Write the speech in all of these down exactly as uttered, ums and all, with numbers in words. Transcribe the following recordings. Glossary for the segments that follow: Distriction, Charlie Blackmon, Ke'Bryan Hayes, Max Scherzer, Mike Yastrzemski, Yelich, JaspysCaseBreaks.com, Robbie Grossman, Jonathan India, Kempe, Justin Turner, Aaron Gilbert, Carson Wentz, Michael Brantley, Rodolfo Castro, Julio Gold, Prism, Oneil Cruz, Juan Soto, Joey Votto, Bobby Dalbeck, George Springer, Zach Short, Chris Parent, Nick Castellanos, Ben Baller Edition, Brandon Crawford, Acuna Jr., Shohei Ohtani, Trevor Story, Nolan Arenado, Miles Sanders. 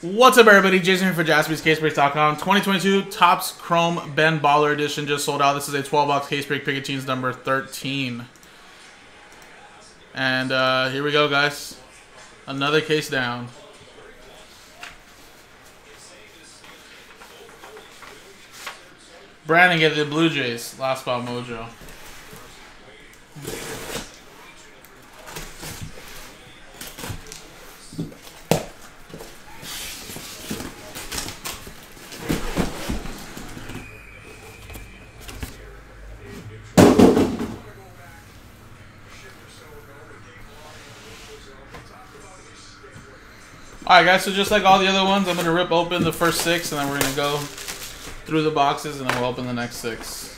What's up, everybody? Jason here for Jaspys Case Breaks dot com. twenty twenty-two Topps Chrome Ben Baller Edition just sold out. This is a twelve box case break. Pikachu's number thirteen. And uh, here we go, guys. Another case down. Brandon get the Blue Jays. Last spot mojo. Alright guys, so just like all the other ones, I'm going to rip open the first six, and then we're going to go through the boxes, and then we'll open the next six.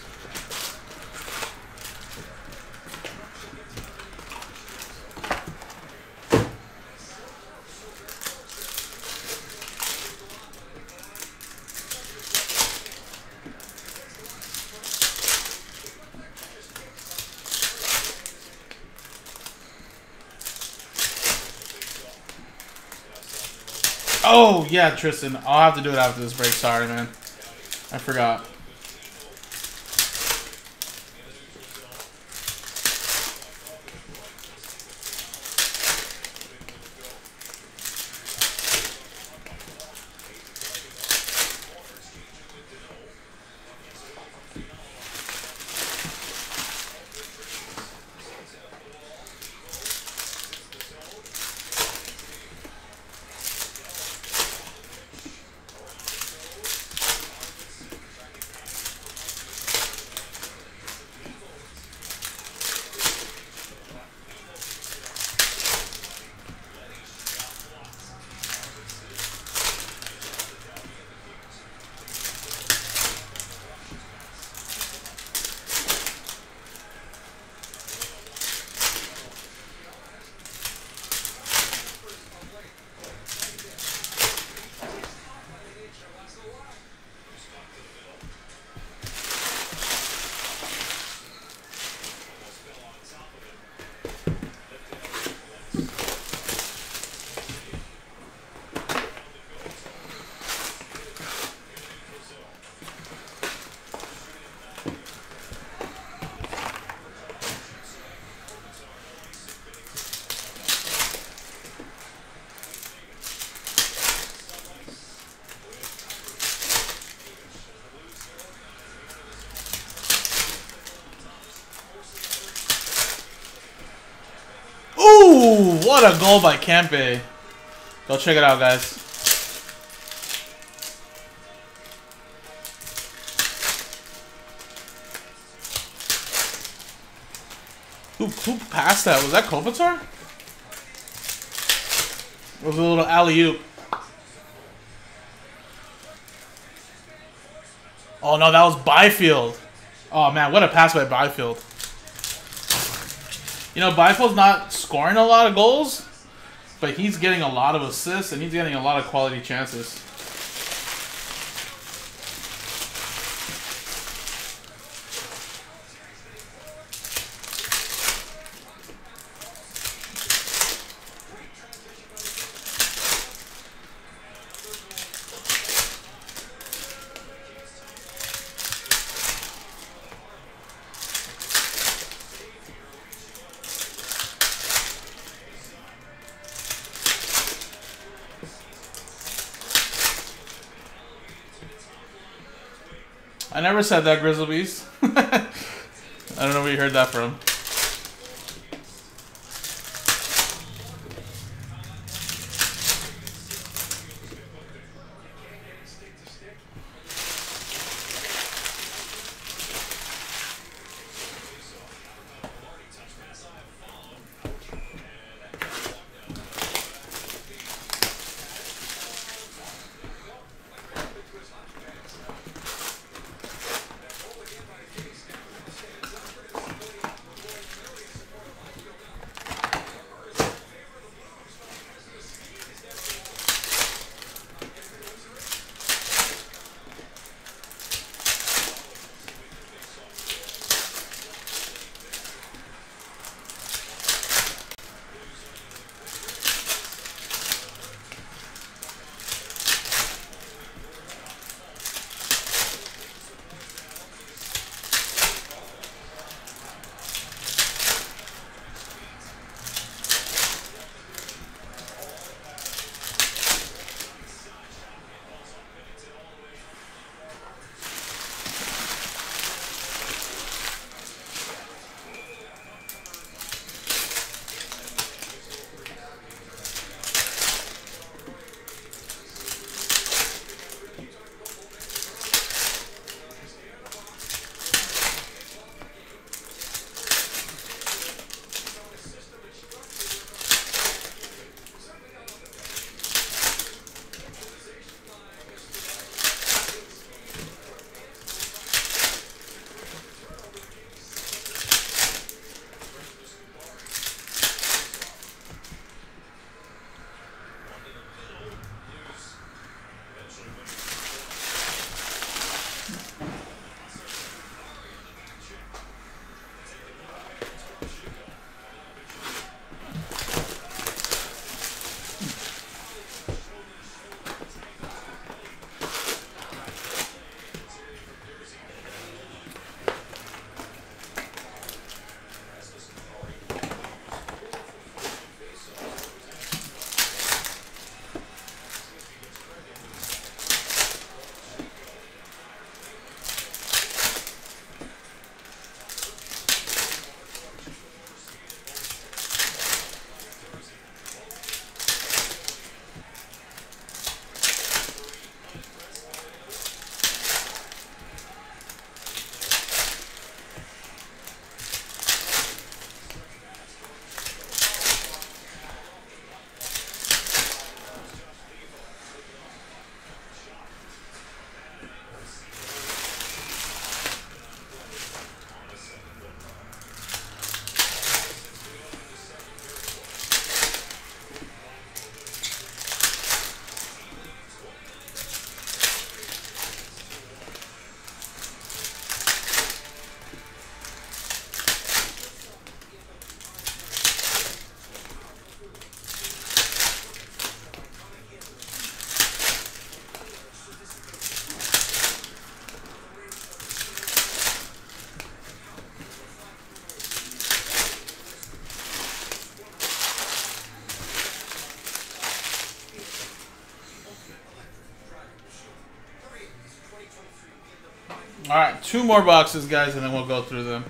Oh, yeah, Tristan. I'll have to do it after this break. Sorry, man. I forgot. Ooh, what a goal by Kempe. Go check it out, guys. Who, who passed that? Was that Kovatar? It was a little alley-oop. Oh, no, that was Byfield. Oh, man, what a pass by Byfield. You know, Byfield's not scoring a lot of goals, but he's getting a lot of assists, and he's getting a lot of quality chances. I never said that, Grizzlebees. I don't know where you heard that from. All right, two more boxes, guys, and then we'll go through them.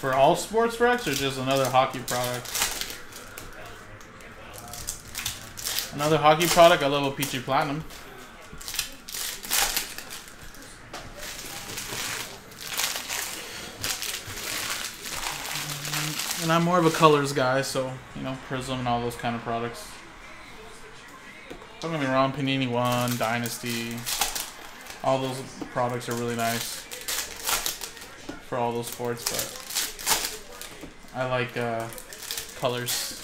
For all sports reps or just another hockey product? Another hockey product, a little peachy platinum. And I'm more of a colors guy, so, you know, Prism and all those kind of products. Don't get me wrong, Panini One, Dynasty, all those products are really nice for all those sports, but I like uh, colors.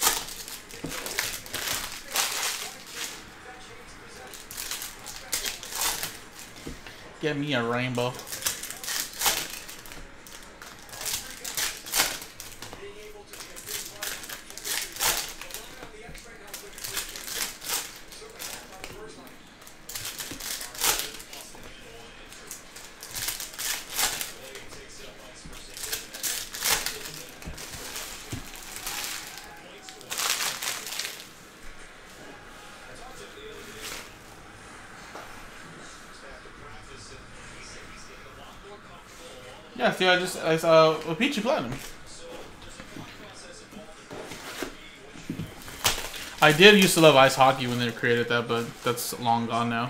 Get me a rainbow. Yeah, see, I just I saw a peachy platinum. I did used to love ice hockey when they created that, but that's long gone now.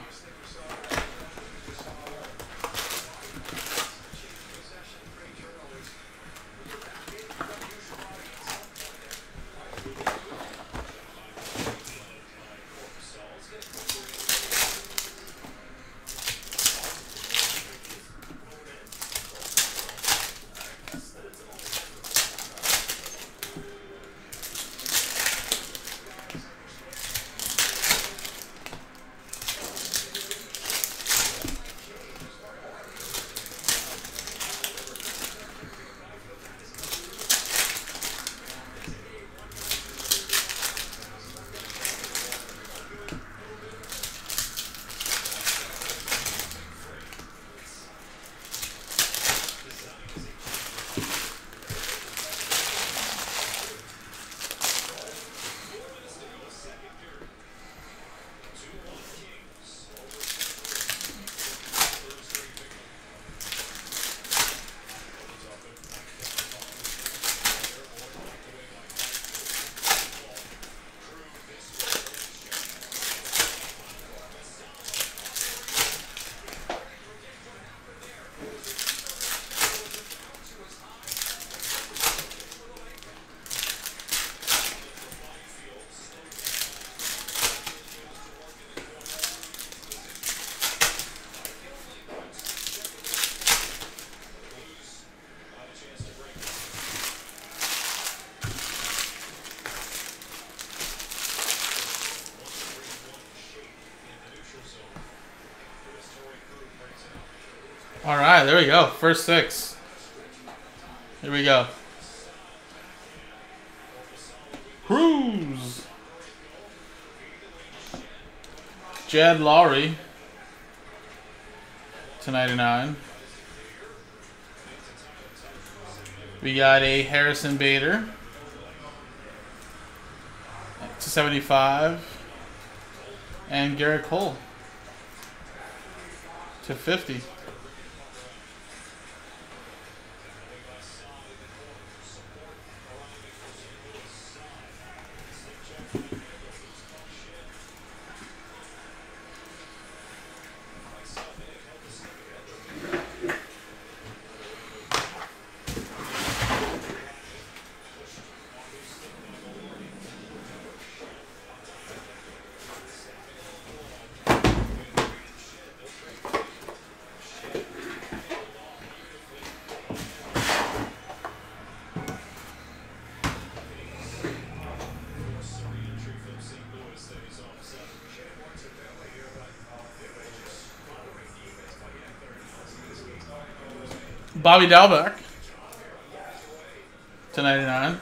All right, there we go. First six. Here we go. Cruz. Jed Lowry. two ninety-nine. We got a Harrison Bader. two seventy-five. And Garrett Cole. two fifty. Bobby Dalbeck to ninety-nine.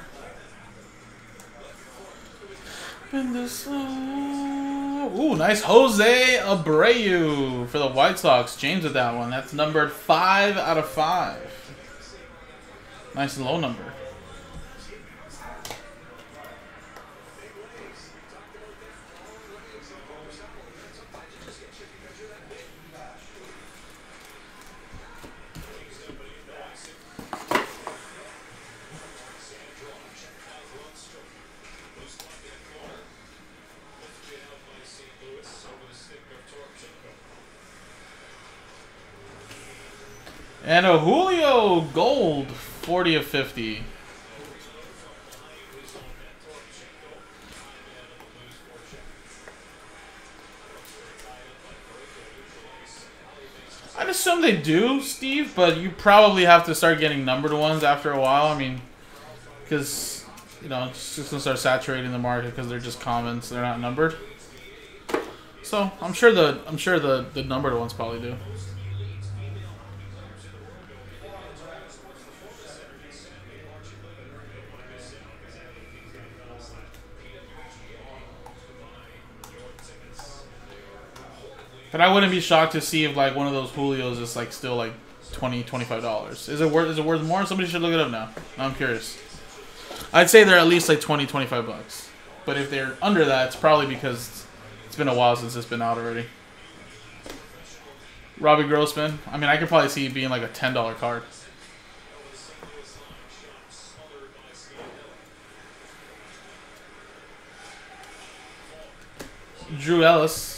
And this, uh, ooh, nice Jose Abreu for the White Sox. James with that one. That's numbered five out of five. Nice and low number. And a Julio Gold, forty of fifty. I'd assume they do, Steve, but you probably have to start getting numbered ones after a while. I mean, because, you know, it's just going to start saturating the market because they're just common, so they're not numbered. So I'm sure the, I'm sure the, the numbered ones probably do. But I wouldn't be shocked to see if like one of those Julios is like still like twenty, twenty-five dollars. Is it worth? Is it worth more? Somebody should look it up now. I'm curious. I'd say they're at least like twenty, twenty-five bucks. But if they're under that, it's probably because it's been a while since it's been out already. Robbie Grossman. I mean, I could probably see it being like a ten dollar card. Drew Ellis.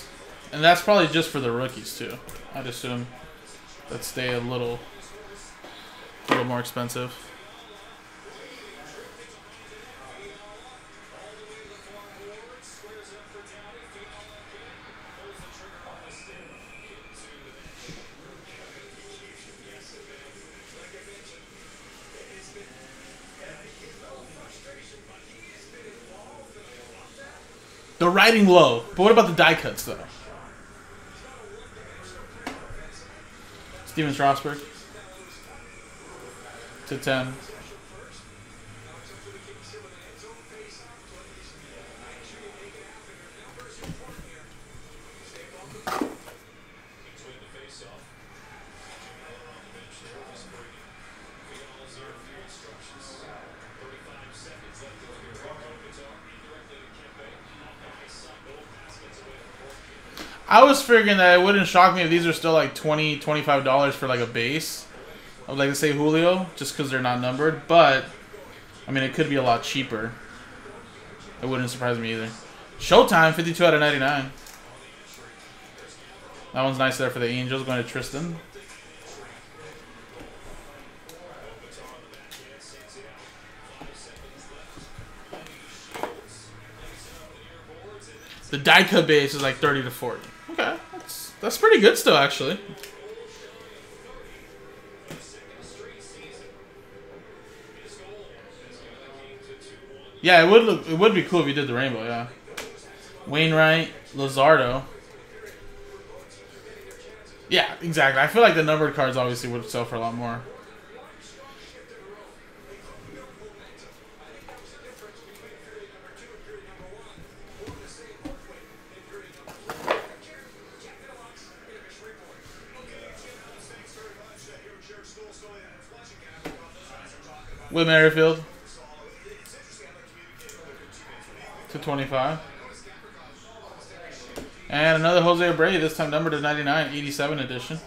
And that's probably just for the rookies too. I'd assume that stay a little, a little more expensive. The writing low, but what about the die cuts though? Steven Strasburg to ten. I was figuring that it wouldn't shock me if these are still like twenty dollars, twenty-five dollars for like a base. I would like to say Julio, just because they're not numbered. But, I mean, it could be a lot cheaper. It wouldn't surprise me either. Showtime, fifty-two out of ninety-nine. That one's nice there for the Angels, going to Tristan. The die cut base is like thirty to forty. Okay, that's, that's pretty good still, actually. Yeah, it would look, it would be cool if you did the rainbow. Yeah, Wainwright, Luzardo. Yeah, exactly. I feel like the numbered cards obviously would sell for a lot more. With Merrifield to twenty-five. And another Jose Abreu, this time numbered to ninety-nine, eighty-seven edition.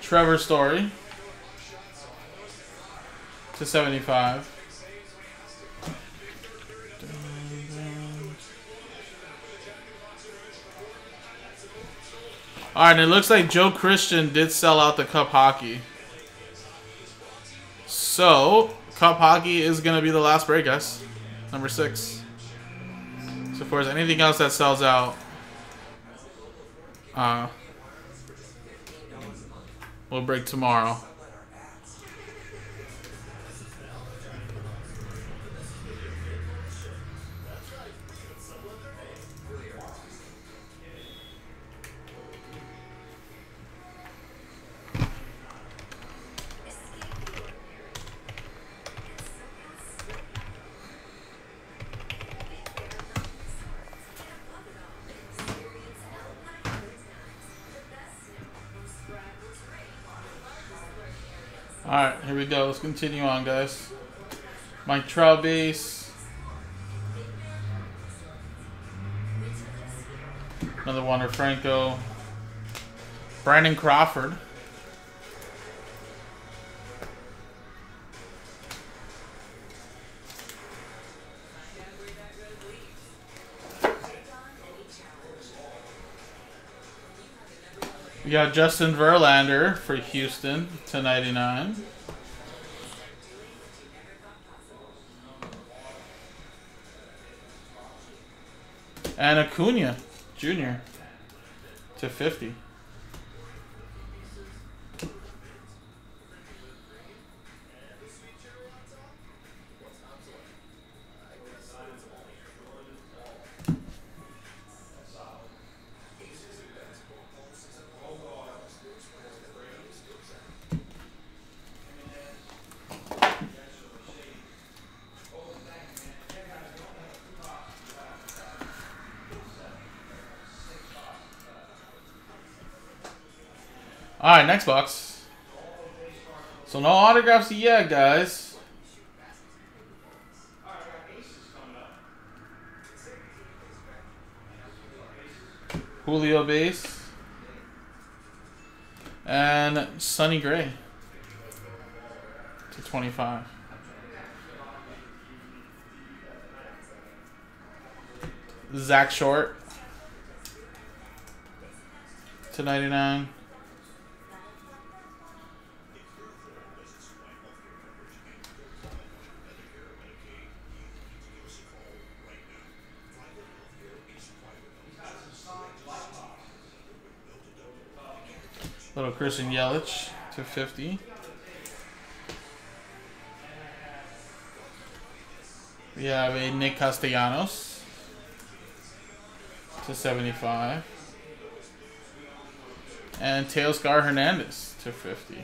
Trevor Story to seventy-five. Alright, it looks like Joe Christian did sell out the Cup Hockey. So, Cup Hockey is going to be the last break, guys. Number six. So, if there's anything else that sells out, uh, we'll break tomorrow. Alright, here we go. Let's continue on, guys. Mike Trout base. Another Wander Franco. Brandon Crawford. We got Justin Verlander for Houston, two ninety-nine. And Acuna Junior two fifty. Alright, next box. So no autographs yet, guys. Julio base. And Sonny Gray. two twenty-five. Zach Short. two ninety-nine. Little Christian Yelich, two fifty. We have a Nick Castellanos, two seventy-five. And Teoscar Hernandez, two fifty.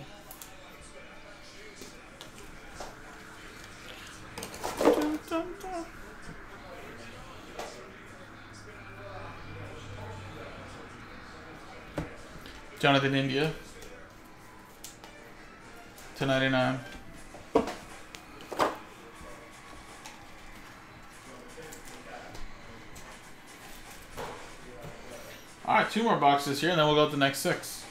Jonathan India, two ninety-nine. All right, two more boxes here, and then we'll go to the next six.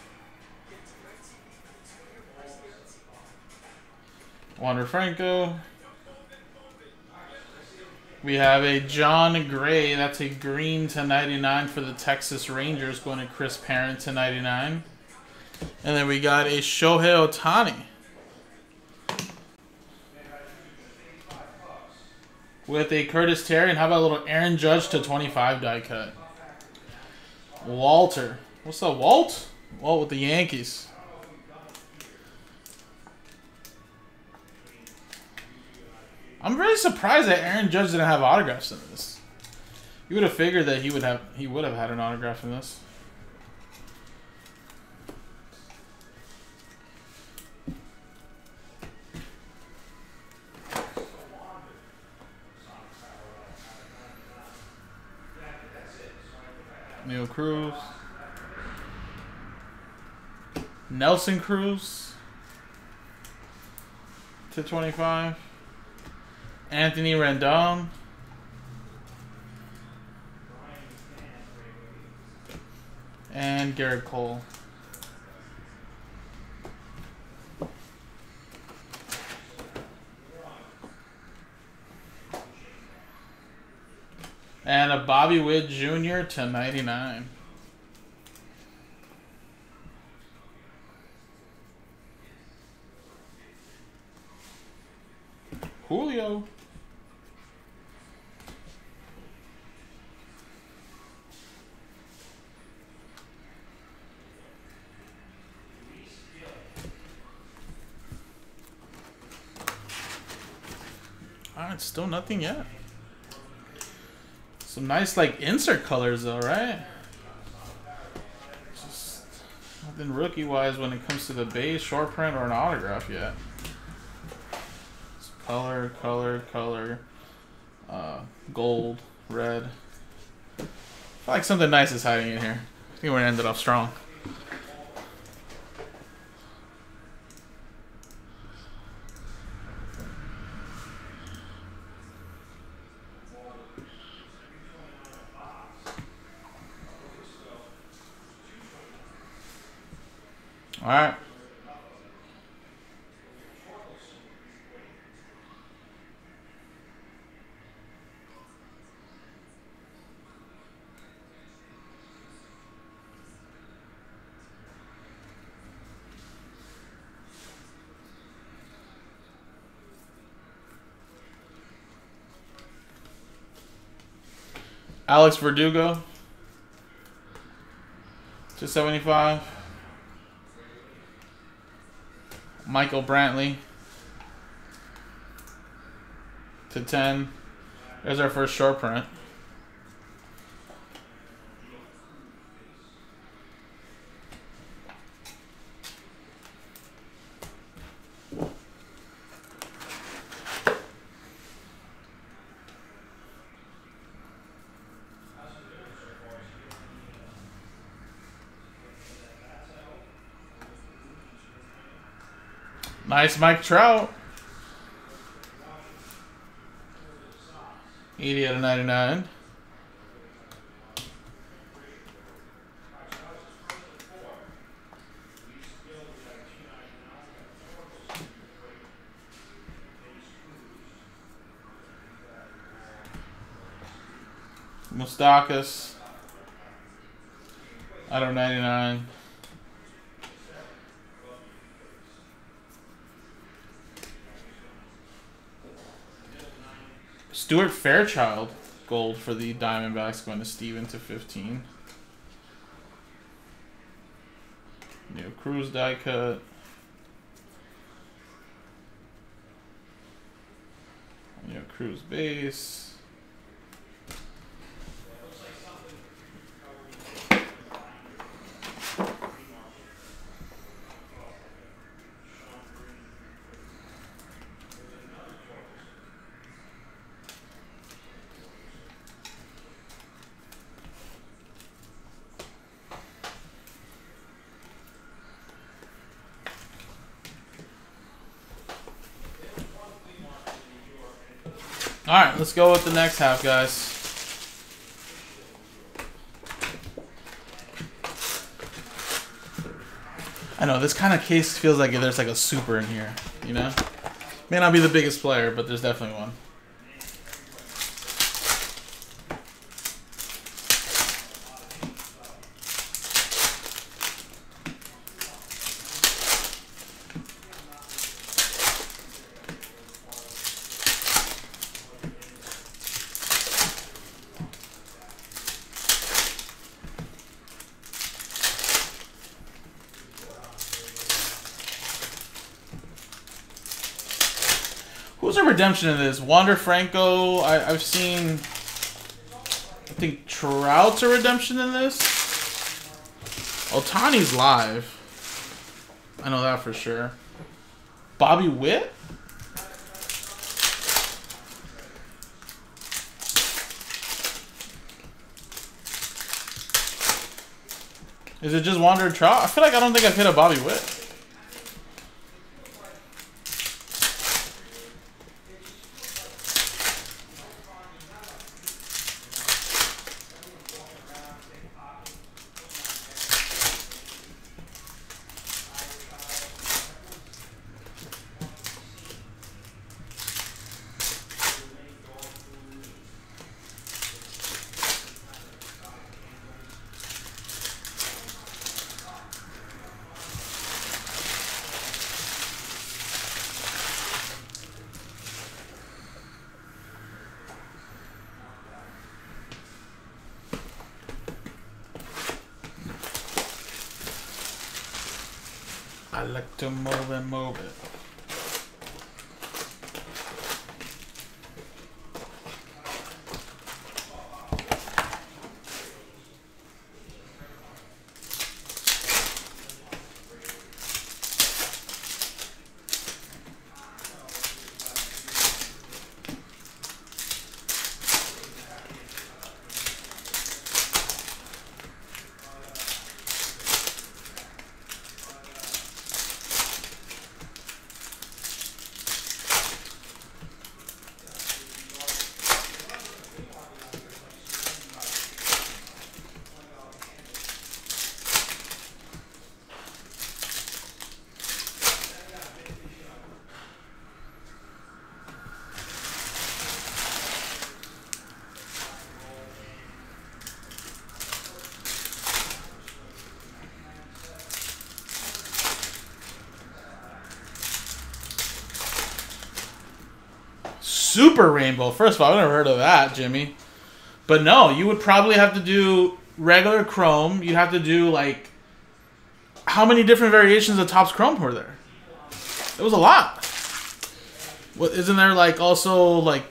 Wander Franco. We have a John Gray. That's a green to ninety-nine for the Texas Rangers, going to Chris Parent to ninety-nine. And then we got a Shohei Ohtani with a Curtis Terry. And how about a little Aaron Judge to twenty-five die cut? Walter. What's up, Walt? Walt with the Yankees. I'm really surprised that Aaron Judge didn't have autographs in this. You would have figured that he would have he would have had an autograph in this. Oneil Cruz. Nelson Cruz. two twenty-five. Anthony Rendon. And Garrett Cole. And a Bobby Witt Junior to ninety-nine. Julio. Alright, still nothing yet. Some nice, like, insert colors, though, right? Just nothing rookie-wise when it comes to the base, short print, or an autograph yet. It's color, color, color, uh, gold, red. I feel like something nice is hiding in here. I think we're gonna end it off strong. All right. Alex Verdugo, two seventy-five. Michael Brantley, to ten. There's our first short print. Nice Mike Trout. eighty out of ninety-nine. Moustakas. out of ninety-nine. Stuart Fairchild, gold for the Diamondbacks, going to Steven to fifteen. New Cruz die cut. New Cruz base. All right, let's go with the next half, guys. I know, this kind of case feels like there's like a super in here, you know? May not be the biggest player, but there's definitely one. Who's the redemption in this? Wander Franco. I, I've seen. I think Trout's a redemption in this. Ohtani's live. I know that for sure. Bobby Witt. Is it just Wander Trout? I feel like I don't think I've hit a Bobby Witt. I like to move and move it. Super Rainbow. First of all, I've never heard of that, Jimmy. But no, you would probably have to do regular Chrome. You'd have to do, like, how many different variations of Topps Chrome were there? It was a lot. What, isn't there, like, also, like,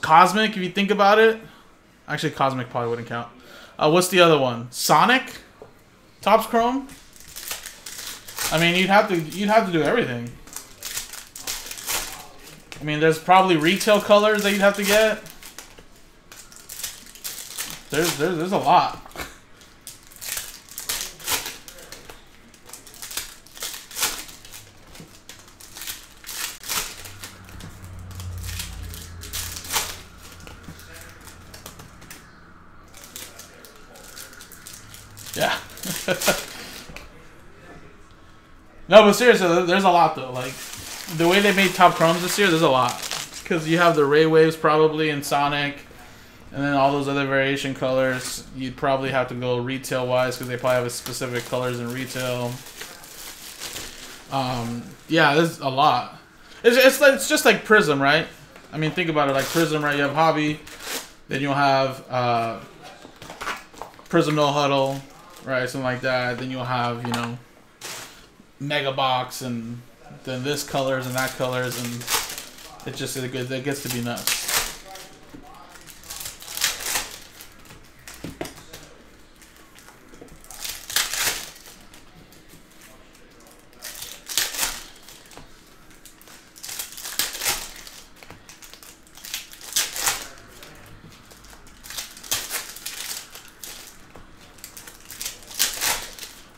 Cosmic, if you think about it? Actually, Cosmic probably wouldn't count. Uh, what's the other one? Sonic? Topps Chrome? I mean, you'd have to you'd have to do everything. I mean, there's probably retail colors that you'd have to get. There's there's, there's a lot. Yeah. No, but seriously, there's a lot though. Like, the way they made Top Chromes this year, there's a lot. Because you have the Ray Waves probably in Sonic, and then all those other variation colors. You'd probably have to go retail-wise because they probably have a specific colors in retail. Um, yeah, there's a lot. It's, it's, like, it's just like Prism, right? I mean, think about it. Like Prism, right? You have Hobby. Then you'll have uh, Prism No Huddle, right? Something like that. Then you'll have, you know, Mega Box and... then this colors and that colors, and it just is good. It gets to be nuts.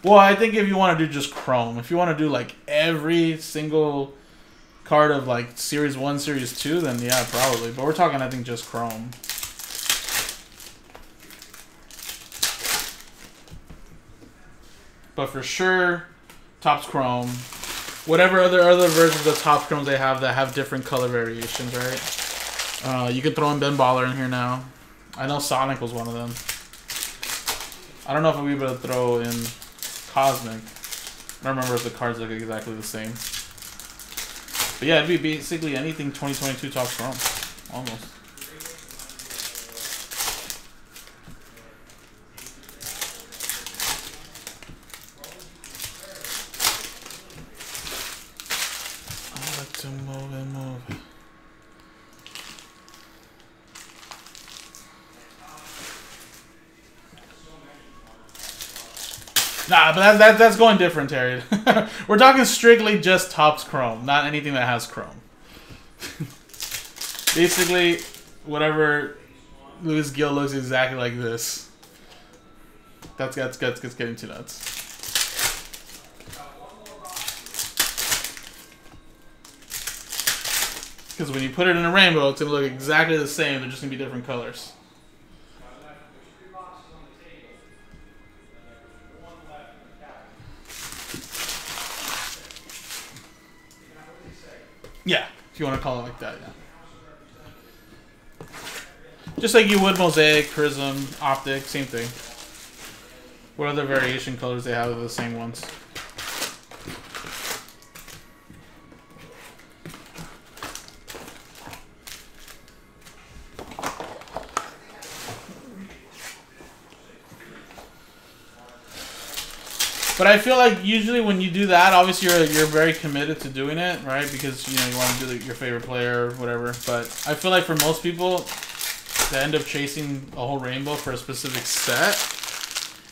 Well, I think if you want to do just Chrome, if you want to do like every single card of like Series one, Series two, then yeah, probably. But we're talking, I think, just Chrome. But for sure, Topps Chrome. Whatever other other versions of Topps Chromes they have that have different color variations, right? Uh, you could throw in Ben Baller in here now. I know Sonic was one of them. I don't know if I'll be able to throw in Cosmic. I don't remember if the cards look exactly the same. But yeah, it'd be basically anything twenty twenty-two Topps Chrome. Almost. I like to move and move. Nah, but that, that, that's going different, Terry. We're talking strictly just Topps Chrome, not anything that has Chrome. Basically, whatever Luis Gil looks exactly like this. That's, that's, that's, that's getting too nuts. Because when you put it in a rainbow, it's going to look exactly the same. They're just going to be different colors. Yeah, if you want to call it like that, yeah. Just like you would Mosaic, Prism, Optic, same thing. What other variation colors they have are the same ones. But I feel like usually when you do that, obviously you're you're very committed to doing it, right? Because you know you want to do your favorite player or whatever. But I feel like for most people, to end up chasing a whole rainbow for a specific set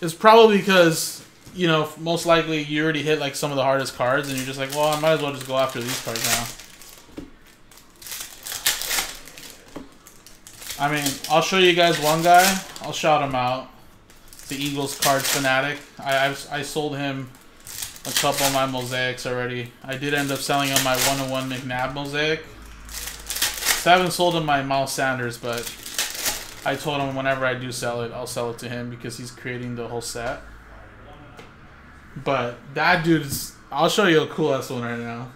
is probably because, you know, most likely you already hit like some of the hardest cards, and you're just like, well, I might as well just go after these cards now. I mean, I'll show you guys one guy. I'll shout him out. The Eagles card fanatic. I I've, I sold him a couple of my mosaics already. I did end up selling him my one oh one McNabb mosaic. So I haven't sold him my Miles Sanders, but I told him whenever I do sell it, I'll sell it to him because he's creating the whole set. But that dude's... I'll show you a cool-ass one right now.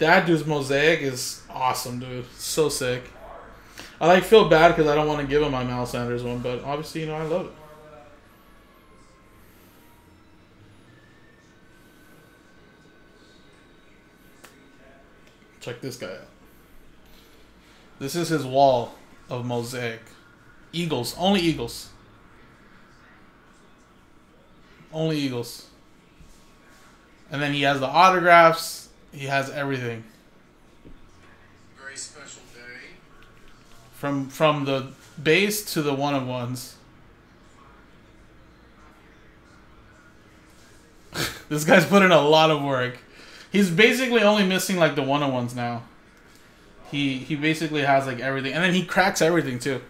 That dude's mosaic is awesome, dude. So sick. I like feel bad because I don't want to give him my Miles Sanders one, but obviously, you know, I love it. Check this guy out. This is his wall of mosaic. Eagles. Only Eagles. Only Eagles. And then he has the autographs. He has everything. Very special day. From from the base to the one of ones. This guy's put in a lot of work. He's basically only missing like the one of ones now. He he basically has like everything, and then he cracks everything too.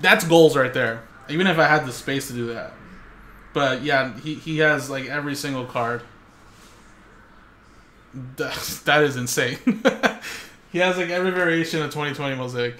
That's goals right there. Even if I had the space to do that. But yeah, he, he has like every single card. That, that is insane. He has like every variation of twenty twenty Mosaic.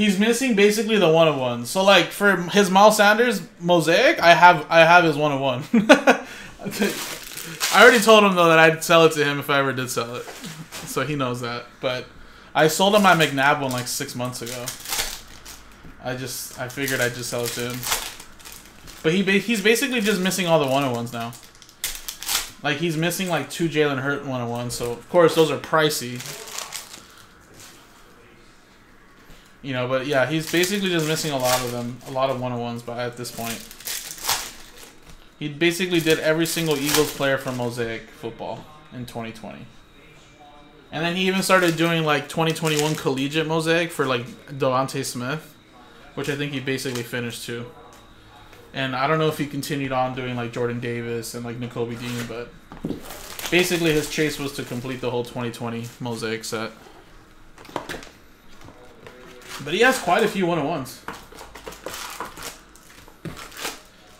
He's missing basically the one of one. So like for his Miles Sanders mosaic, I have I have his one of one. I already told him though that I'd sell it to him if I ever did sell it, so he knows that. But I sold him my McNabb one like six months ago. I just I figured I'd just sell it to him. But he he's basically just missing all the one of ones now. Like he's missing like two Jalen Hurt one of ones. So of course those are pricey. You know, but yeah, he's basically just missing a lot of them, a lot of one-on-ones by at this point. He basically did every single Eagles player from Mosaic football in twenty twenty. And then he even started doing like twenty twenty-one collegiate Mosaic for like Devontae Smith, which I think he basically finished too. And I don't know if he continued on doing like Jordan Davis and like Nakobe Dean, but basically his chase was to complete the whole twenty twenty Mosaic set. But he has quite a few one-on-ones.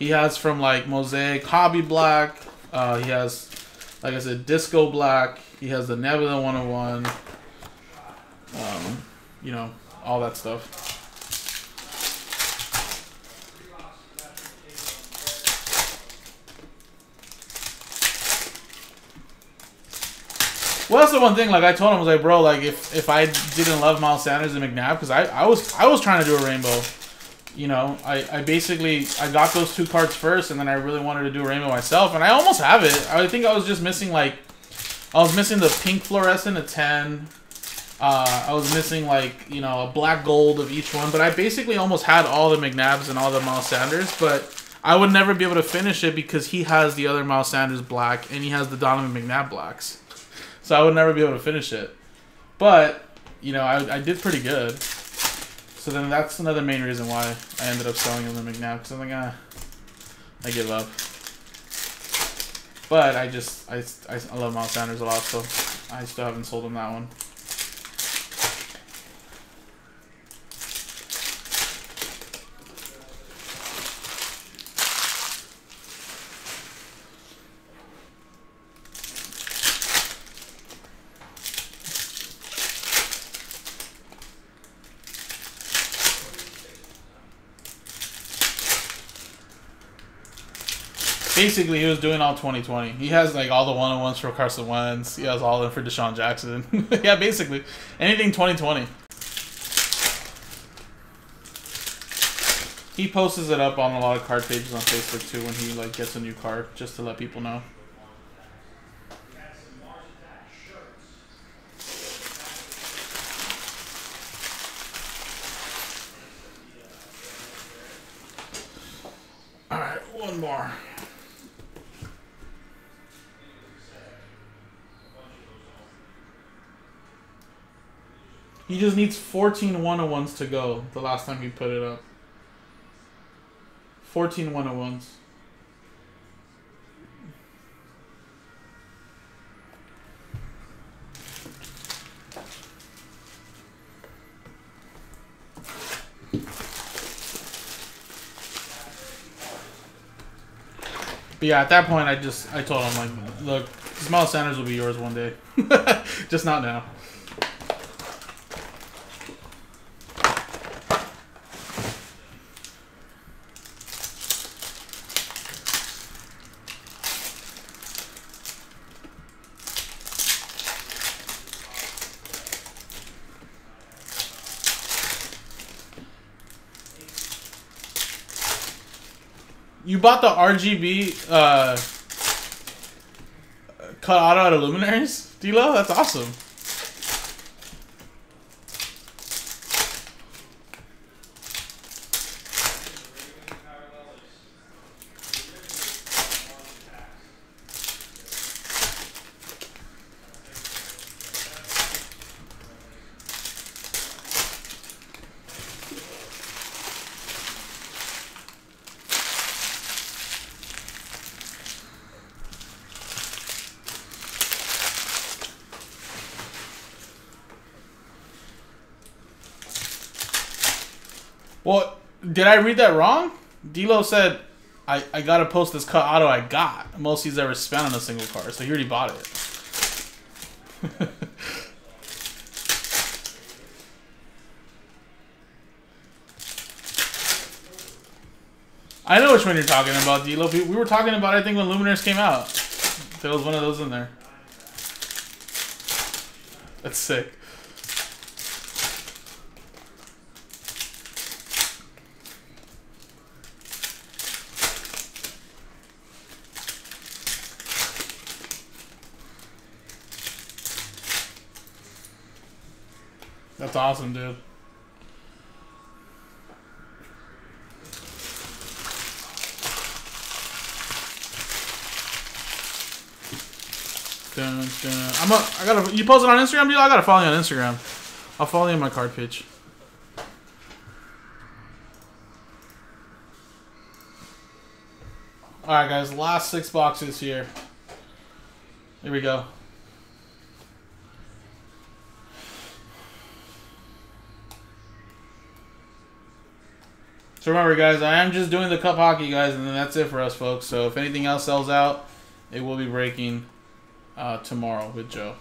He has from, like, Mosaic Hobby Black. Uh, he has, like I said, Disco Black. He has the Nebula one-on-one. Um, you know, all that stuff. Well, that's the one thing. Like I told him, I was like, bro, like if if I didn't love Miles Sanders and McNabb, because I I was I was trying to do a rainbow, you know. I I basically I got those two cards first, and then I really wanted to do a rainbow myself, and I almost have it. I think I was just missing like, I was missing the pink fluorescent of ten. Uh, I was missing like you know a black gold of each one, but I basically almost had all the McNabbs and all the Miles Sanders, but I would never be able to finish it because he has the other Miles Sanders black and he has the Donovan McNabb blacks. So I would never be able to finish it. But, you know, I, I did pretty good. So then that's another main reason why I ended up selling him the McNabb. Because I'm like, ah, I give up. But I just, I, I, I love Miles Sanders a lot. So I still haven't sold him that one. Basically, he was doing all twenty twenty. He has, like, all the one-on-ones for Carson Wentz. He has all of them for Deshaun Jackson. Yeah, basically. Anything twenty twenty. He posts it up on a lot of card pages on Facebook, too, when he, like, gets a new card, just to let people know. All right, one more. He just needs fourteen one-on-ones to go the last time he put it up. fourteen one-on-ones. But yeah, at that point, I just, I told him, like, look, Miles Sanders will be yours one day. Just not now. You bought the R G B uh, cut auto out of luminaries, D-Lo? That's awesome. Well, did I read that wrong? D-Lo said, I, I gotta post this cut auto I got. Most he's ever spent on a single card, so he already bought it. I know which one you're talking about, D-Lo. We were talking about, I think, when Luminaires came out. There was one of those in there. That's sick. That's awesome, dude. Dun, dun. I'm a, I gotta. You post it on Instagram, dude. I gotta follow you on Instagram. I'll follow you on my card pitch. All right, guys. Last six boxes here. Here we go. So remember, guys, I am just doing the cup hockey, guys, and then that's it for us, folks. So if anything else sells out, it will be breaking uh, tomorrow with Joe.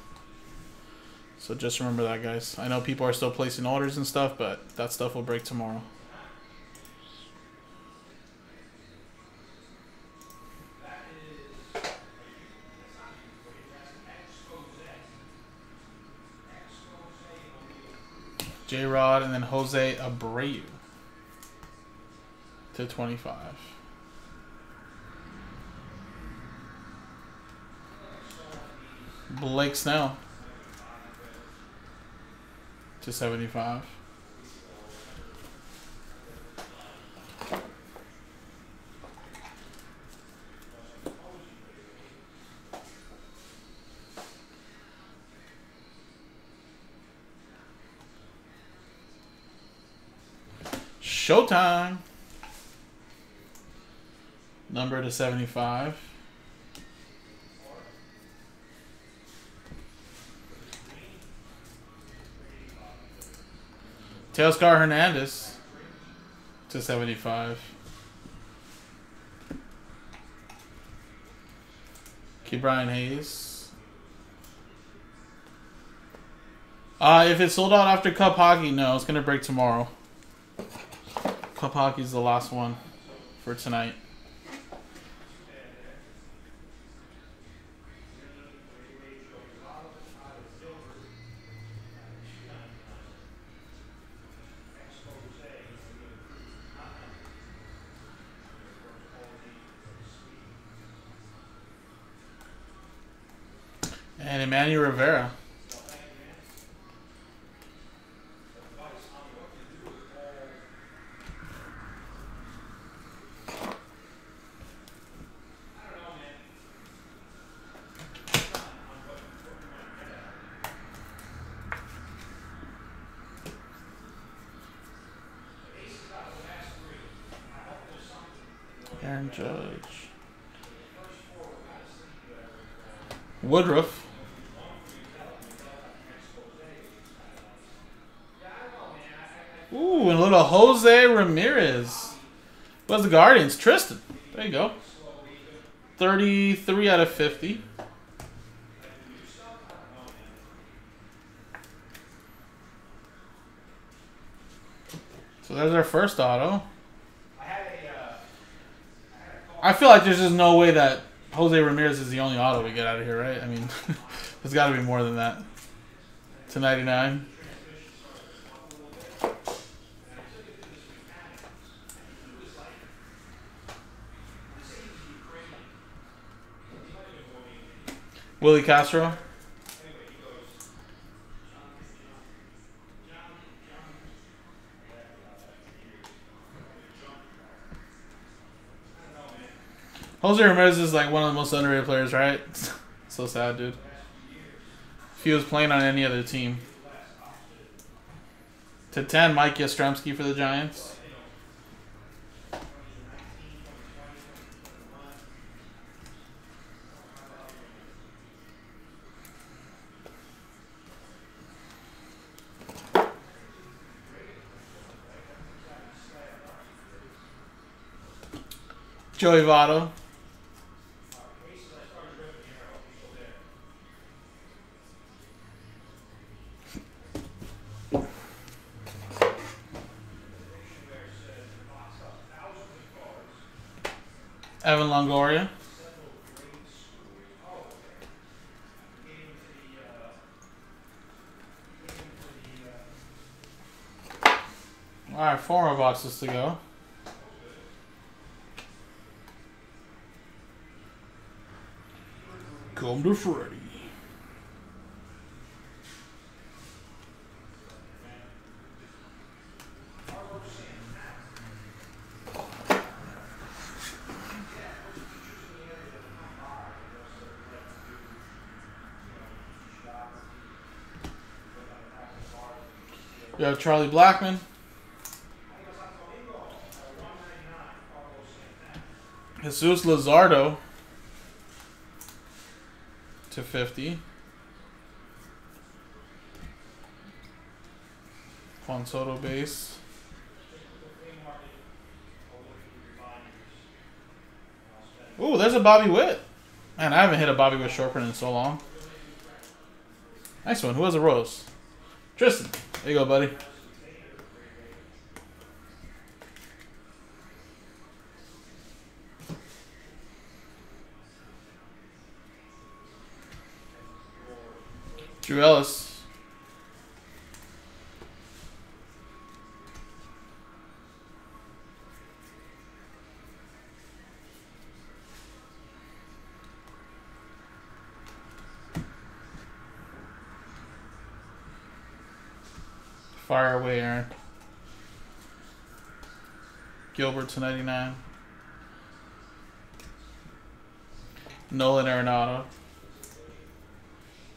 So just remember that, guys. I know people are still placing orders and stuff, but that stuff will break tomorrow. J-Rod and then Jose Abreu. To twenty-five. Blake Snell. To seventy-five. Showtime. Number to seventy-five. Teoscar Hernandez to seventy-five. Ke'Bryan Hayes. Uh, if it's sold out after Cup Hockey, no, it's going to break tomorrow. Cup Hockey is the last one for tonight. And Manny Rivera. Aaron Judge. Woodruff. Ooh, and a little Jose Ramirez. What's the Guardians? Tristan. There you go. thirty-three out of fifty. So there's our first auto. I feel like there's just no way that Jose Ramirez is the only auto we get out of here, right? I mean, there's got to be more than that. To ninety-nine. Willie Castro. Jose Ramirez is like one of the most underrated players, right? So sad, dude. If he was playing on any other team. To ten, Mike Yastrzemski for the Giants. Joey Votto. Evan Longoria. All right, four more boxes to go. Come to Freddy. You have Charlie Blackmon. Jesús Luzardo. To fifty. Juan Soto base. Ooh, there's a Bobby Witt. Man, I haven't hit a Bobby Witt short print in so long. Nice one. Who has a rose? Tristan. There you go, buddy. Drew Ellis. Fire away, Aaron. Gilbert to ninety-nine. Nolan Arenado.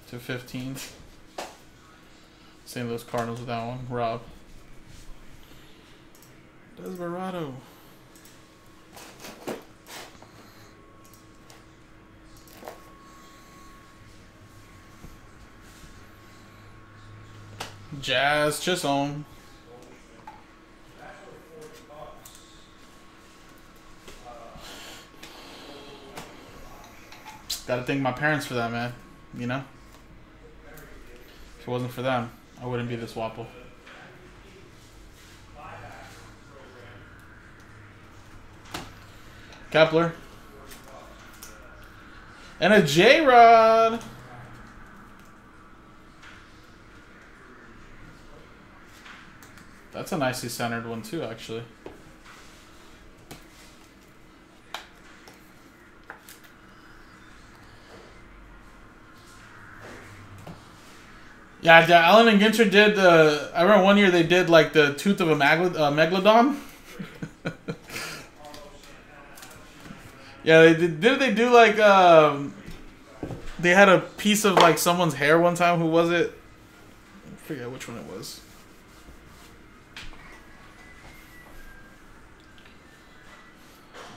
To fifteen. Saint Louis Cardinals with that one. Rob. Desperado. Jazz Chisholm. Gotta thank my parents for that, man. You know? If it wasn't for them, I wouldn't be this Wapple. Kepler. And a J-Rod. That's a nicely centered one too, actually. Yeah, Allen and Ginter did the... I remember one year they did, like, the tooth of a magla, uh, megalodon. Yeah, they did, did they do, like, um... they had a piece of, like, someone's hair one time. Who was it? I forget which one it was.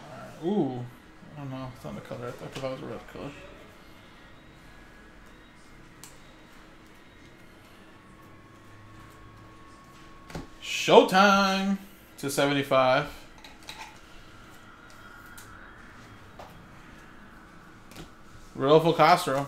Right. Ooh. I don't know. It's not the color. I thought that was a red color. Showtime to seventy-five. Rodolfo Castro.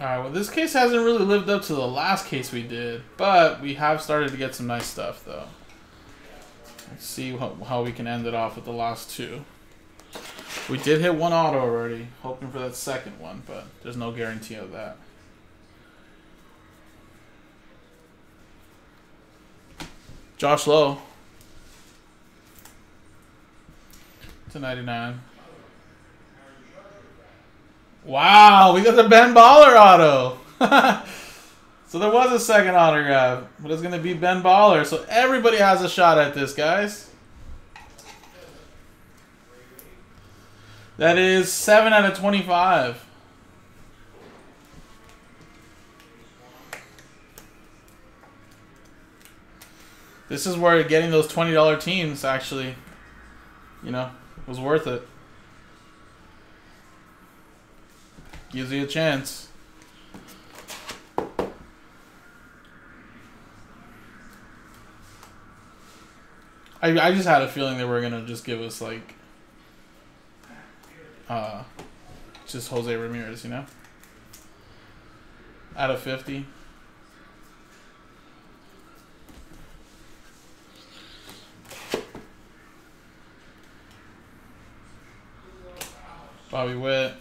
Alright, well, this case hasn't really lived up to the last case we did, but we have started to get some nice stuff, though. Let's see how, how we can end it off with the last two. We did hit one auto already, hoping for that second one, but there's no guarantee of that. Josh Lowe. to ninety-nine. Wow, we got the Ben Baller auto. So there was a second autograph, but it's going to be Ben Baller. So everybody has a shot at this, guys. That is seven out of twenty-five. This is where getting those twenty dollar teams actually, you know, was worth it. Gives you a chance. I, I just had a feeling they were going to just give us, like, uh, just Jose Ramirez, you know? out of fifty. Bobby Witt.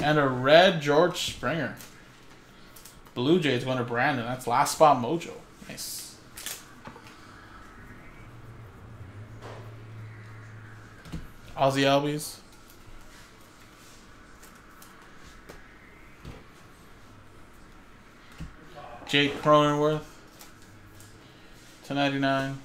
And a red George Springer. Blue Jays going to Brandon. That's last spot mojo. Nice. Ozzy Albies. Jake Cronenworth. to ninety-nine.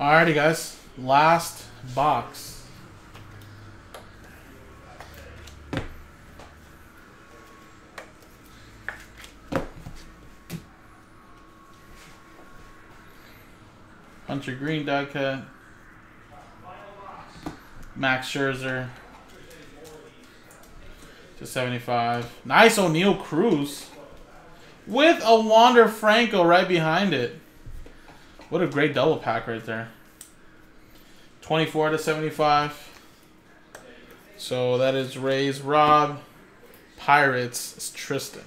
Alrighty, guys. Last box. Hunter Green die cut. Max Scherzer. to seventy-five. Nice Oneil Cruz. With a Wander Franco right behind it. What a great double pack right there. twenty-four out of seventy-five. So that is Rays Rob. Pirates Tristan.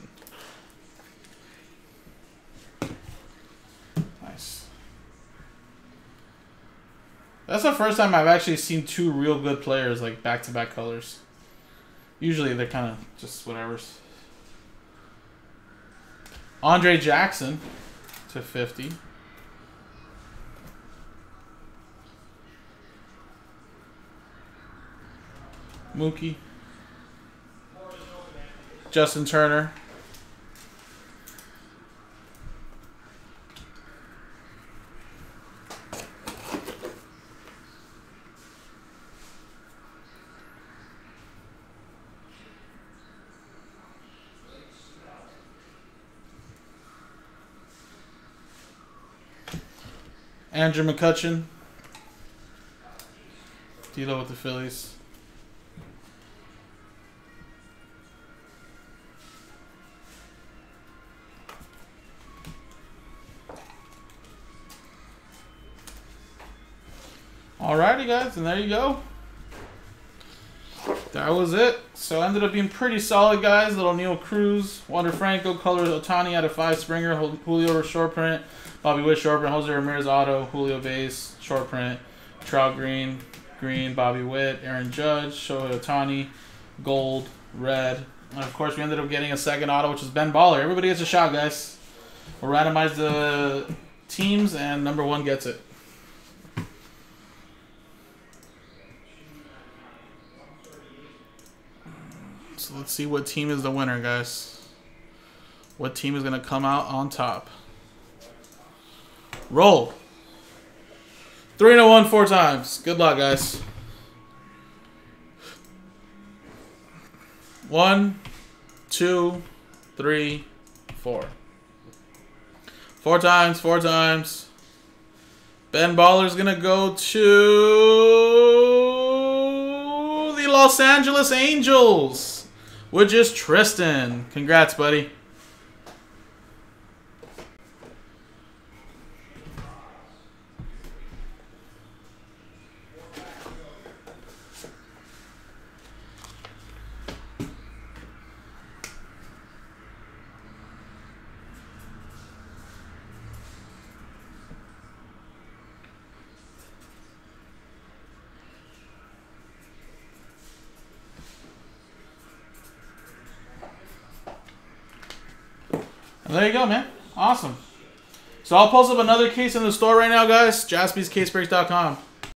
Nice. That's the first time I've actually seen two real good players like back-to-back colors. Usually they're kind of just whatever's. Andre Jackson to fifty. Mookie. Justin Turner. Andrew McCutchen. Deal with the Phillies. Alrighty, guys, and there you go. That was it. So ended up being pretty solid, guys. Little Oneil Cruz, Wander Franco, colors Otani out of five, Springer, Julio short print, Bobby Witt short print, Jose Ramirez auto, Julio base short print, Trout green, green, Bobby Witt, Aaron Judge, Shohei Otani, gold, red, and of course we ended up getting a second auto, which is Ben Baller. Everybody gets a shot, guys. We'll randomize the teams, and number one gets it. So let's see what team is the winner, guys. What team is going to come out on top? Roll. three and a one four times. Good luck, guys. One, two, three, four. Four times, four times. Ben Baller's going to go to... Los Angeles Angels, which is Tristan. Congrats, buddy. There you go, man. Awesome. So I'll post up another case in the store right now, guys. Jaspys Case Breaks dot com.